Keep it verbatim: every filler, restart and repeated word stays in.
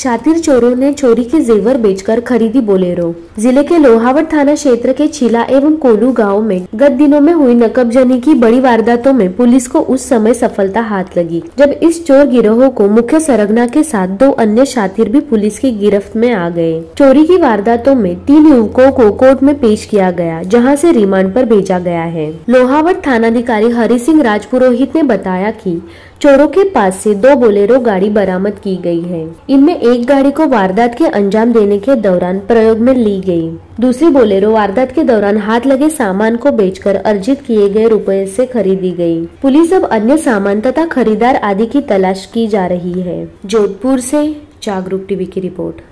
शातिर चोरों ने चोरी के जेवर बेचकर खरीदी बोलेरो। जिले के लोहावर थाना क्षेत्र के चीला एवं कोलू गांव में गत दिनों में हुई नकबजनी की बड़ी वारदातों में पुलिस को उस समय सफलता हाथ लगी जब इस चोर गिरोह को मुख्य सरगना के साथ दो अन्य शातिर भी पुलिस की गिरफ्त में आ गए। चोरी की वारदातों में तीन युवकों को कोर्ट में पेश किया गया, जहाँ से रिमांड पर भेजा गया है। लोहावर थानाधिकारी हरि सिंह राजपुरोहित ने बताया की चोरों के पास से दो बोलेरो गाड़ी बरामद की गई है। इनमें एक गाड़ी को वारदात के अंजाम देने के दौरान प्रयोग में ली गई, दूसरी बोलेरो वारदात के दौरान हाथ लगे सामान को बेचकर अर्जित किए गए रुपए से खरीदी गई। पुलिस अब अन्य सामान तथा खरीदार आदि की तलाश की जा रही है। जोधपुर से जागरूक टीवी की रिपोर्ट।